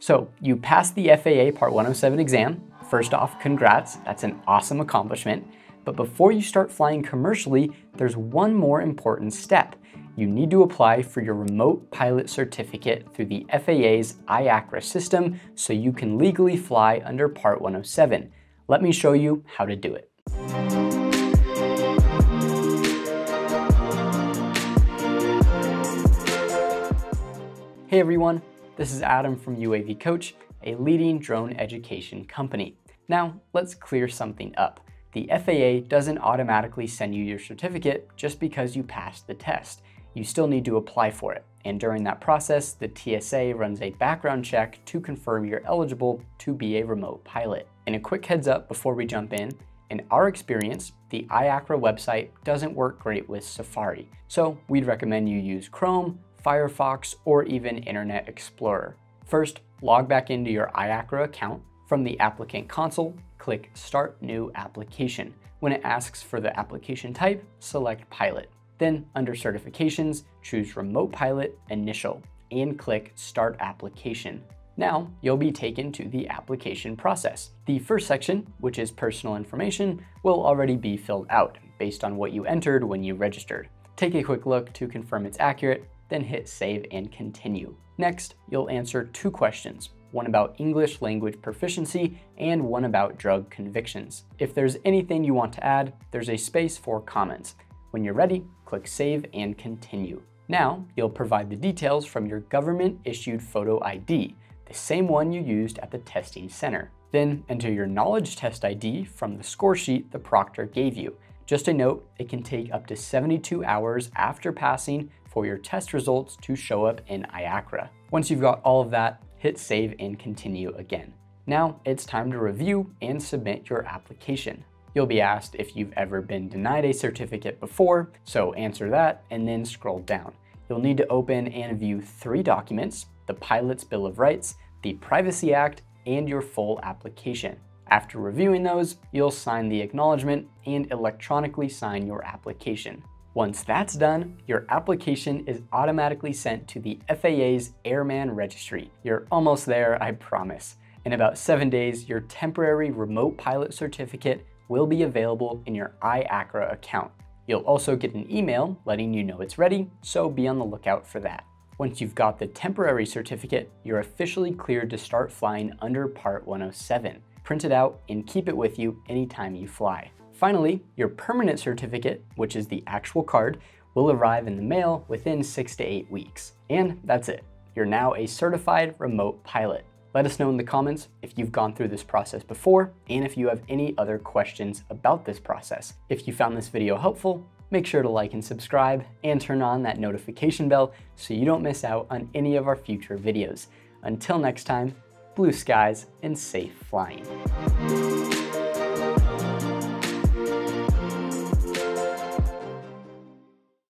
So you passed the FAA Part 107 exam. First off, congrats, that's an awesome accomplishment. But before you start flying commercially, there's one more important step. You need to apply for your remote pilot certificate through the FAA's IACRA system so you can legally fly under Part 107. Let me show you how to do it. Hey everyone, this is Adam from UAV Coach, a leading drone education company. Now, let's clear something up. The FAA doesn't automatically send you your certificate just because you passed the test. You still need to apply for it. And during that process, the TSA runs a background check to confirm you're eligible to be a remote pilot. And a quick heads up before we jump in our experience, the IACRA website doesn't work great with Safari. So we'd recommend you use Chrome, Firefox, or even Internet Explorer. First, log back into your IACRA account. From the applicant console, click Start New Application. When it asks for the application type, select Pilot. Then under Certifications, choose Remote Pilot Initial and click Start Application. Now you'll be taken to the application process. The first section, which is personal information, will already be filled out based on what you entered when you registered. Take a quick look to confirm it's accurate, then hit Save and Continue. Next, you'll answer two questions, one about English language proficiency and one about drug convictions. If there's anything you want to add, there's a space for comments. When you're ready, click Save and Continue. Now, you'll provide the details from your government-issued photo ID, the same one you used at the testing center. Then enter your knowledge test ID from the score sheet the proctor gave you. Just a note, it can take up to 72 hours after passing for your test results to show up in IACRA. Once you've got all of that, hit Save and Continue again. Now it's time to review and submit your application. You'll be asked if you've ever been denied a certificate before, so answer that and then scroll down. You'll need to open and view three documents: the Pilot's Bill of Rights, the Privacy Act, and your full application. After reviewing those, you'll sign the acknowledgement and electronically sign your application. Once that's done, your application is automatically sent to the FAA's Airman Registry. You're almost there, I promise. In about 7 days, your temporary remote pilot certificate will be available in your IACRA account. You'll also get an email letting you know it's ready, so be on the lookout for that. Once you've got the temporary certificate, you're officially cleared to start flying under Part 107. Print it out and keep it with you anytime you fly. Finally, your permanent certificate, which is the actual card, will arrive in the mail within 6 to 8 weeks. And that's it. You're now a certified remote pilot. Let us know in the comments if you've gone through this process before and if you have any other questions about this process. If you found this video helpful, make sure to like and subscribe and turn on that notification bell so you don't miss out on any of our future videos. Until next time, blue skies and safe flying.